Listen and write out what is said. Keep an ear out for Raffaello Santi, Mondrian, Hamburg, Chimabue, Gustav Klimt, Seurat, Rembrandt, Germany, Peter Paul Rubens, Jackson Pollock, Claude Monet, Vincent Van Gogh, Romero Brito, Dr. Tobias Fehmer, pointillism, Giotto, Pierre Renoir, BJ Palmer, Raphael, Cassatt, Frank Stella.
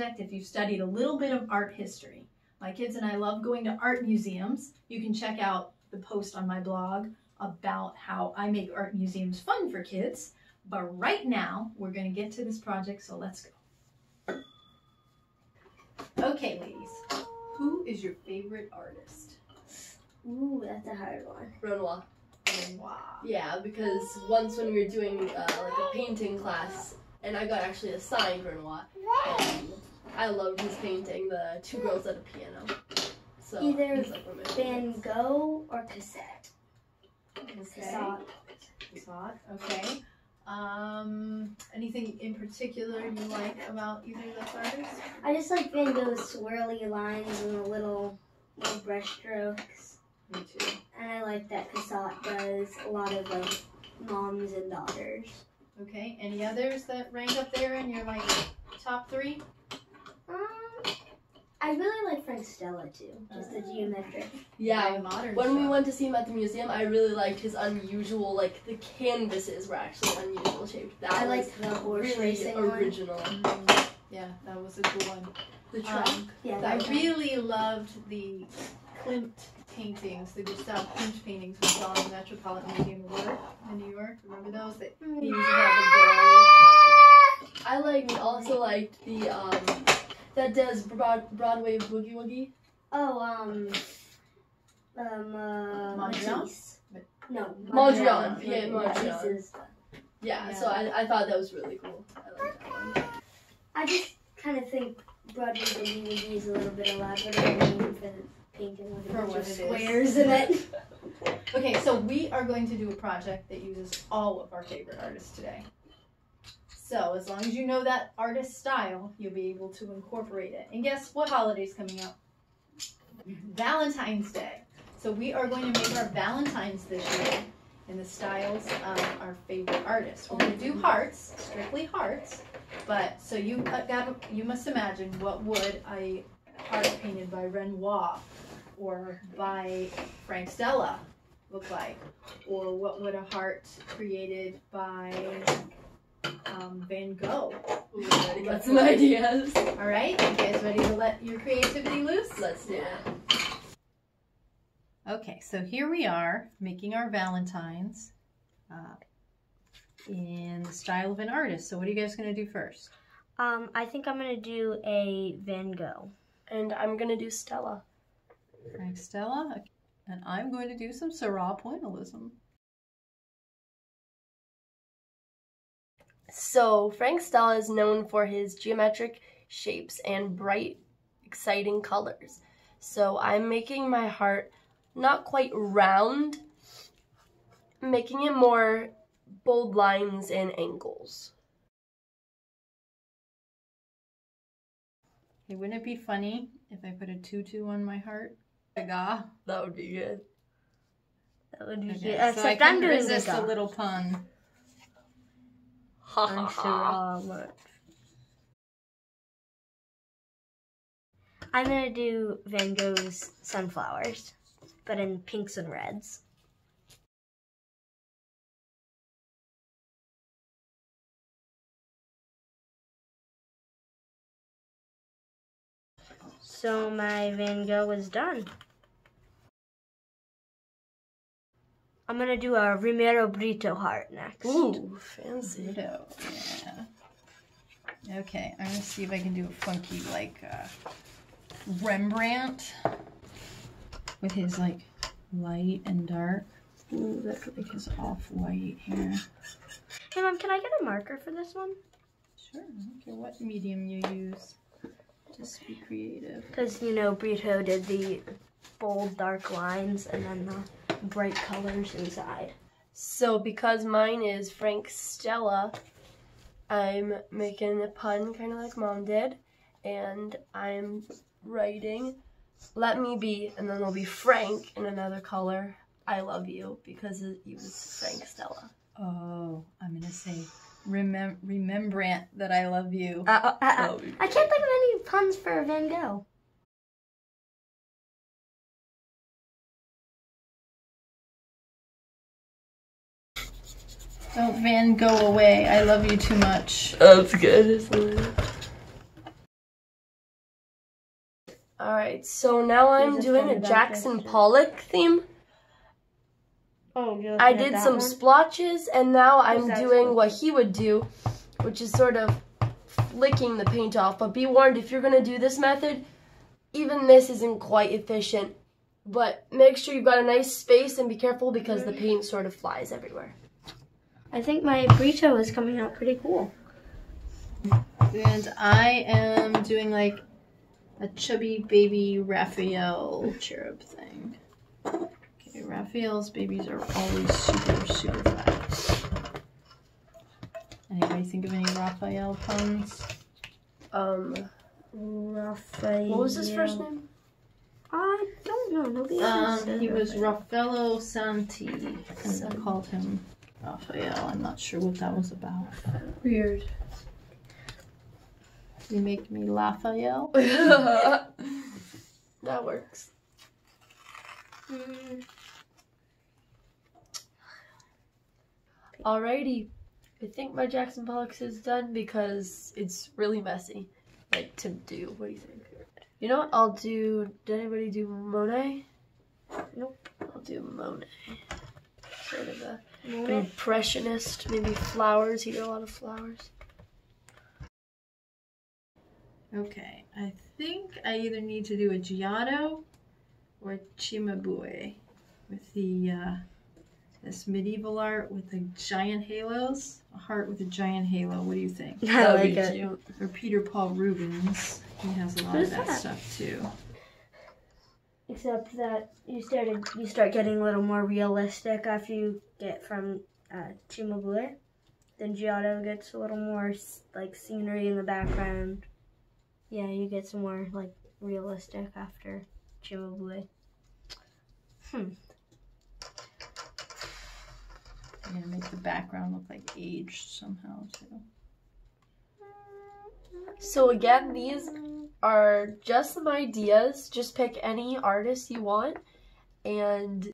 project if you've studied a little bit of art history. My kids and I love going to art museums. You can check out the post on my blog about how I make art museums fun for kids. But right now, we're going to get to this project, so let's go. Okay, ladies, who is your favorite artist? Ooh, that's a hard one. Renoir. Renoir. Yeah, because once when we were doing like a painting class, and I got actually assigned Renoir, and I loved his painting, The Two Girls at a Piano. So either Van Gogh or Cassatt. Cassatt. Cassatt. Okay. Anything in particular you like about either of those artists? I just like Van Gogh's swirly lines and the little brush strokes. Me too. And I like that Cassatt does a lot of like moms and daughters. Okay, any others that rank up there in your like top three? I really like Frank Stella too, just the geometric. Yeah, modern when stuff. We went to see him at the museum, I really liked his unusual, like the canvases were actually unusual shaped. That I like the horse racing original. One. Yeah, that was a good one. The trunk. Yeah, I really loved the Klimt paintings, the Gustav Klimt paintings we saw in the Metropolitan Museum of Art in New York. Remember those? That he used the girls. I like also liked the that does Broadway Boogie Woogie. Oh, Mondrian? No, Mondrian. Yeah, Mondrian. Yeah, so I thought that was really cool. I like that one. I just kind of think Broadway Boogie Woogie is a little bit elaborate than painting with a bunch of squares in it. Okay, so we are going to do a project that uses all of our favorite artists today. So as long as you know that artist style, you'll be able to incorporate it. And guess what holiday's coming up? Valentine's Day. So we are going to make our Valentines this year in the styles of our favorite artists. We're going to do hearts, strictly hearts, but so you must imagine what would a heart painted by Renoir or by Frank Stella look like, or what would a heart created by Van Gogh. Ooh, we got some ideas. All right, you guys ready to let your creativity loose? Let's do it. Okay, so here we are making our Valentines in the style of an artist. So what are you guys going to do first? I think I'm going to do a Van Gogh. And I'm going to do Stella. Frank Stella. Okay. And I'm going to do some Seurat pointillism. So Frank Stella is known for his geometric shapes and bright, exciting colors. So I'm making my heart not quite round, making it more bold lines and angles. Hey, wouldn't it be funny if I put a tutu on my heart? Gaga. That would be good. That would be good. So I can resist a little pun. I'm gonna do Van Gogh's sunflowers, but in pinks and reds. So my Van Gogh is done. I'm gonna do a Romero Brito heart next. Ooh, fancy. Brito, yeah. Okay, I'm gonna see if I can do a funky, like, Rembrandt with his, like, light and dark. Ooh, that's like his off-white here. Hey, Mom, can I get a marker for this one? Sure, I don't care what medium you use. Just be creative. Because, you know, Brito did the bold, dark lines and then the bright colors inside. So because mine is Frank Stella, I'm making a pun kind of like Mom did, and I'm writing "Let me be," and then there'll be Frank in another color, "I love you," because it was Frank Stella. Oh, I'm gonna say remembrant that I love you. I can't think of any puns for Van Gogh. Don't Van Gogh away. I love you too much. That's good, isn't it? All right, so now I'm doing a Jackson Pollock theme. Oh, I did some splotches, and now I'm doing what he would do, which is sort of flicking the paint off. But be warned, if you're going to do this method, even this isn't quite efficient. But make sure you've got a nice space and be careful because the paint sort of flies everywhere. I think my Brito is coming out pretty cool. And I am doing like a chubby baby Raphael cherub thing. Okay, Raphael's babies are always super fat. Anybody think of any Raphael puns? Raphael. What was his first name? I don't know. Nobody else said. He was Raffaello Santi, and they called him Raphael. I'm not sure what that was about. Weird. You make me Raphael. That works. Alrighty, I think my Jackson Pollock is done because it's really messy, like to do. What do you think? You know what? I'll do. Did anybody do Monet? Nope. I'll do Monet. Sort of a impressionist. Maybe flowers. He did a lot of flowers. Okay, I think I either need to do a Giotto or a Chimabue with the this medieval art with the giant halos, a heart with a giant halo. What do you think? I like it. Or Peter Paul Rubens, he has a lot of that stuff too. Except that you start getting a little more realistic after you get from Chimabue. Then Giotto gets a little more like scenery in the background. Yeah, you get some more, like, realistic after Chimabue. I'm gonna make the background look, like, aged somehow, too. So, again, these are just some ideas. Just pick any artist you want, and